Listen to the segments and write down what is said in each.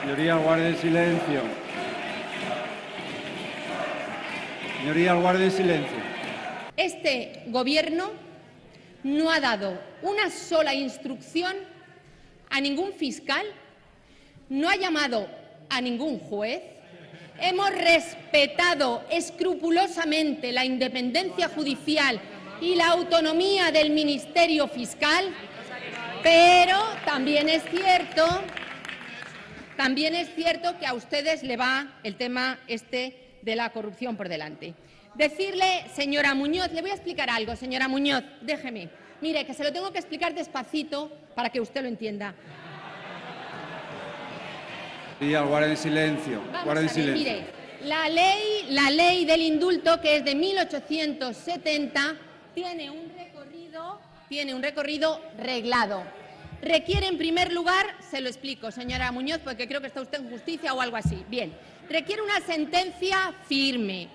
Señorías, guarden silencio. Señorías, guarden silencio. Este Gobierno no ha dado una sola instrucción a ningún fiscal, no ha llamado a ningún juez. Hemos respetado escrupulosamente la independencia judicial y la autonomía del Ministerio Fiscal, pero también es cierto que a ustedes le va el tema este de la corrupción por delante. Decirle, señora Muñoz, le voy a explicar algo, señora Muñoz, déjeme. Mire, que se lo tengo que explicar despacito para que usted lo entienda. Guarden silencio. Guarden silencio. Mire, la ley del indulto, que es de 1870, tiene un recorrido reglado. Requiere, en primer lugar, se lo explico, señora Muñoz, porque creo que está usted en justicia o algo así. Bien, requiere una sentencia firme,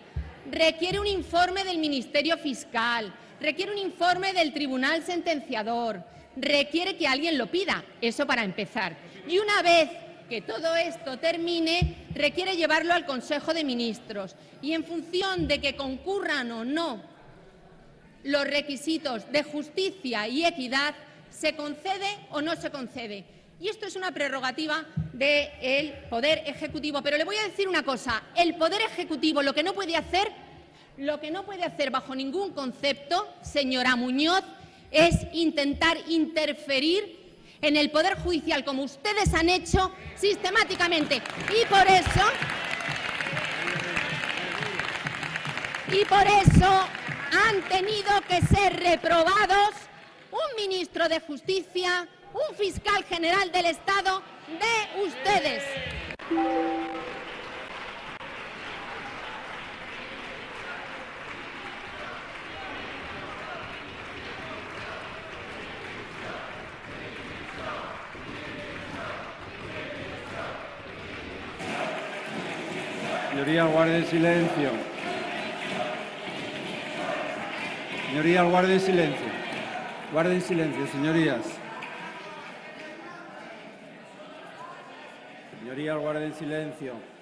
requiere un informe del Ministerio Fiscal, requiere un informe del Tribunal Sentenciador, requiere que alguien lo pida, eso para empezar. Y una vez que todo esto termine, requiere llevarlo al Consejo de Ministros y, en función de que concurran o no los requisitos de justicia y equidad, se concede o no se concede. Y esto es una prerrogativa del Poder Ejecutivo. Pero le voy a decir una cosa. El Poder Ejecutivo lo que no puede hacer bajo ningún concepto, señora Muñoz, es intentar interferir en el Poder Judicial, como ustedes han hecho sistemáticamente. Y por eso han tenido que ser reprobados un ministro de Justicia, un fiscal general del Estado de ustedes. Señorías, guarden silencio. Señorías, guarden silencio. Guarden silencio, señorías. Señorías, guarden silencio.